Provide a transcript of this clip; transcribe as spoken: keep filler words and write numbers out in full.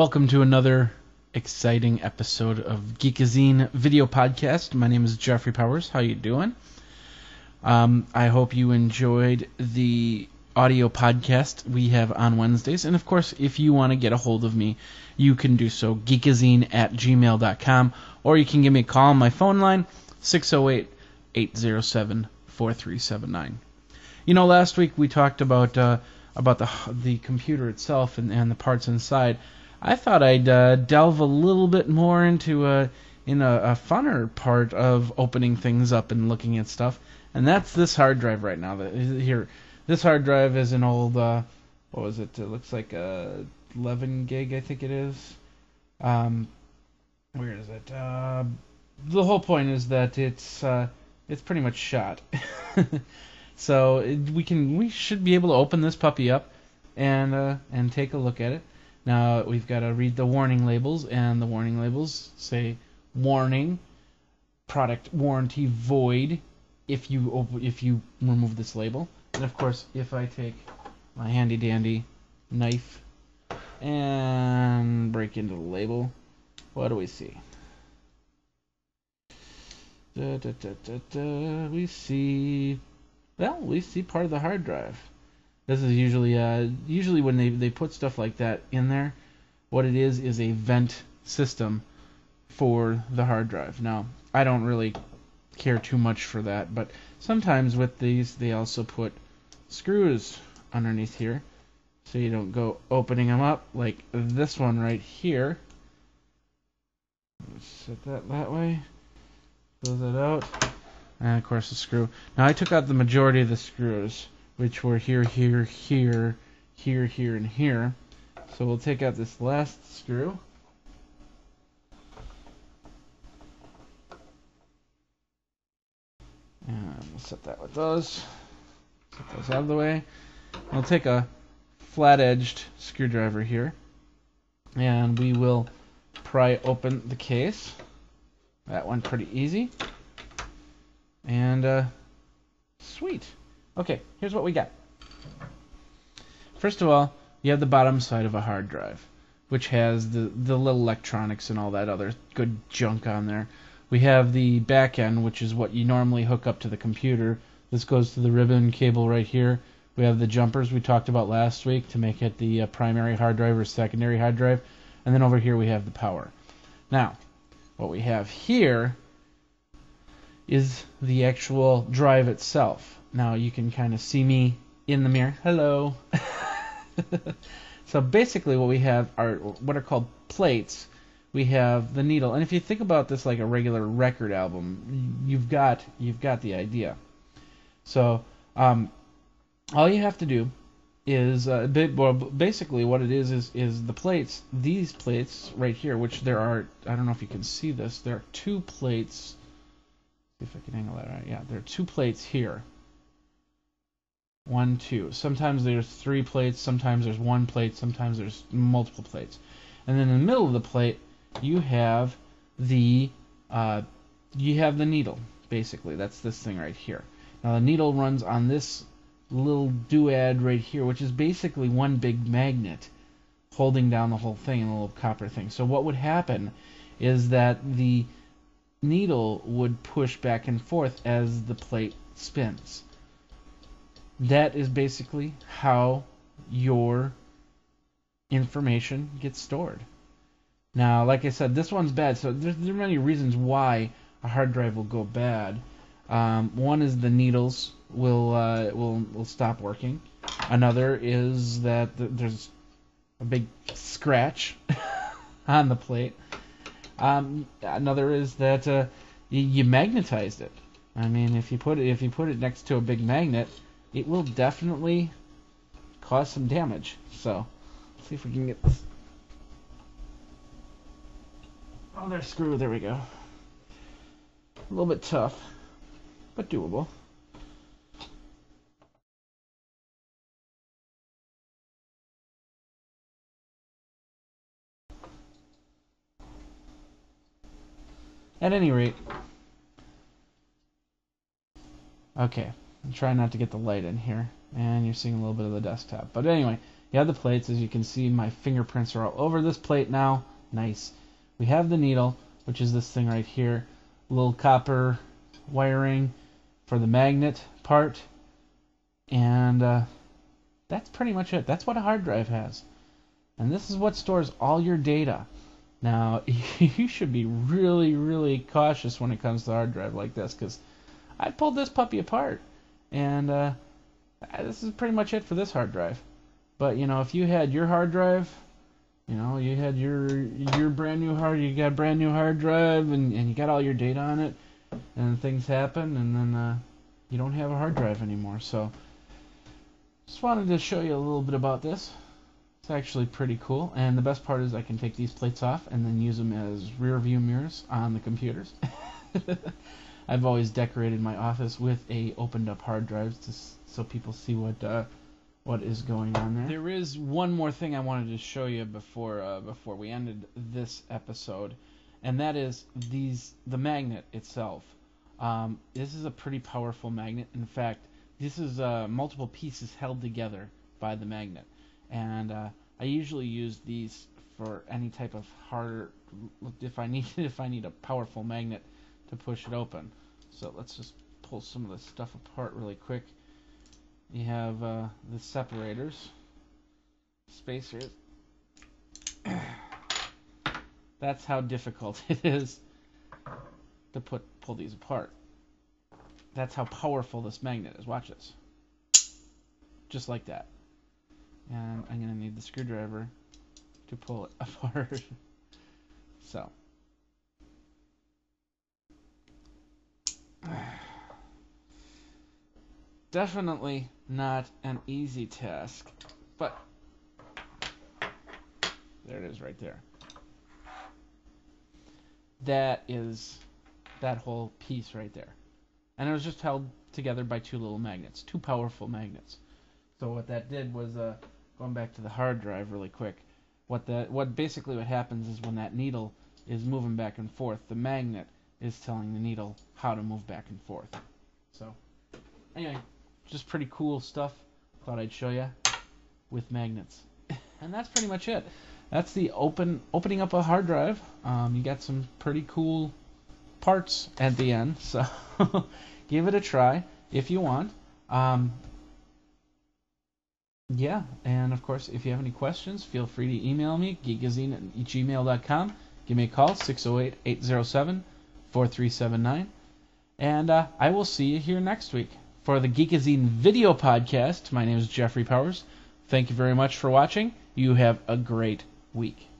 Welcome to another exciting episode of Geekazine video podcast. My name is Jeffrey Powers. How you doing? Um, I hope you enjoyed the audio podcast we have on Wednesdays. And, of course, if you want to get a hold of me, you can do so, geekazine at gmail dot com, or you can give me a call on my phone line, six oh eight, eight oh seven, four three seven nine. You know, last week we talked about uh, about the the computer itself and, and the parts inside. I thought I'd uh, delve a little bit more into a, in a, a funner part of opening things up and looking at stuff, and that's this hard drive right now. Here, this hard drive is an old, uh, what was it? It looks like a eleven gig, I think it is. Um, where is it? Uh, the whole point is that it's uh, it's pretty much shot, so it, we can we should be able to open this puppy up and uh, and take a look at it. Now, we've got to read the warning labels, and the warning labels say, warning, product warranty void, if you op- if you remove this label. And, of course, if I take my handy-dandy knife and break into the label, what do we see? Da, da, da, da, da. We see, well, we see part of the hard drive. This is usually uh, usually when they, they put stuff like that in there, what it is is a vent system for the hard drive. Now, I don't really care too much for that, but sometimes with these they also put screws underneath here so you don't go opening them up like this one right here. Let's set that that way. Close that out. And, of course, the screw. Now, I took out the majority of the screws, which were here, here, here, here, here, and here. So we'll take out this last screw. And we'll set that with those. Set those out of the way. We'll take a flat-edged screwdriver here. And we will pry open the case. That one pretty easy. And, uh, sweet. Okay, here's what we got. First of all, you have the bottom side of a hard drive, which has the, the little electronics and all that other good junk on there. We have the back end, which is what you normally hook up to the computer. This goes to the ribbon cable right here. We have the jumpers we talked about last week to make it the uh, primary hard drive or secondary hard drive. And then over here we have the power. Now, what we have here is the actual drive itself. Now you can kind of see me in the mirror. Hello. So basically what we have are what are called plates. We have the needle. And if you think about this like a regular record album, you've got you've got the idea. So um, all you have to do is uh, basically what it is is is the plates, these plates right here, which there are, I don't know if you can see this, there are two plates. If I can angle that right. Yeah, there are two plates here. One, two. Sometimes there's three plates, sometimes there's one plate, sometimes there's multiple plates. And then in the middle of the plate, you have the uh, you have the needle, basically. That's this thing right here. Now the needle runs on this little doad right here, which is basically one big magnet holding down the whole thing, and a little copper thing. So what would happen is that the needle would push back and forth as the plate spins. That is basically how your information gets stored. Now, like I said, this one's bad, so there's, there are many reasons why a hard drive will go bad. Um, one is the needles will uh, will will stop working. Another is that th- there's a big scratch on the plate. Um, another is that uh, you, you magnetized it. I mean, if you put it if you put it next to a big magnet, it will definitely cause some damage. So, let's see if we can get this. Oh, there's screw. There we go. A little bit tough, but doable. At any rate, okay. I'm trying not to get the light in here, and you're seeing a little bit of the desktop. But anyway, The other plates, as you can see, my fingerprints are all over this plate now. Nice. We have the needle, which is this thing right here. A little copper wiring for the magnet part. And uh, that's pretty much it. That's what a hard drive has. And this is what stores all your data. Now, you should be really, really cautious when it comes to a hard drive like this, because I pulled this puppy apart. And uh, this is pretty much it for this hard drive. But, you know, if you had your hard drive, you know, you had your your brand new hard, you got a brand new hard drive, and, and you got all your data on it, and things happen, and then uh, you don't have a hard drive anymore. So, just wanted to show you a little bit about this. It's actually pretty cool, and the best part is I can take these plates off and then use them as rear view mirrors on the computers. I've always decorated my office with a opened up hard drives to, so people see what uh, what is going on there. There is one more thing I wanted to show you before uh, before we ended this episode, and that is these the magnet itself. Um, this is a pretty powerful magnet. In fact, this is uh, multiple pieces held together by the magnet. And uh, I usually use these for any type of harder, if I need if I need a powerful magnet to push it open. So let's just pull some of this stuff apart really quick. You have uh, the separators, spacers. That's how difficult it is to put pull these apart. That's how powerful this magnet is. Watch this. Just like that. And I'm going to need the screwdriver to pull it apart. So. Definitely not an easy task, but there it is right there. That is that whole piece right there. And it was just held together by two little magnets, two powerful magnets. So what that did was... Uh, Going back to the hard drive really quick, what the what basically what happens is when that needle is moving back and forth, the magnet is telling the needle how to move back and forth. So anyway, just pretty cool stuff. Thought I'd show you with magnets, and that's pretty much it. That's the open opening up a hard drive. Um, you got some pretty cool parts at the end, so give it a try if you want. Um, Yeah, and of course, if you have any questions, feel free to email me, geekazine at gmail dot com. Give me a call, six oh eight, eight oh seven, four three seven nine. And uh, I will see you here next week for the Geekazine video podcast. My name is Jeffrey Powers. Thank you very much for watching. You have a great week.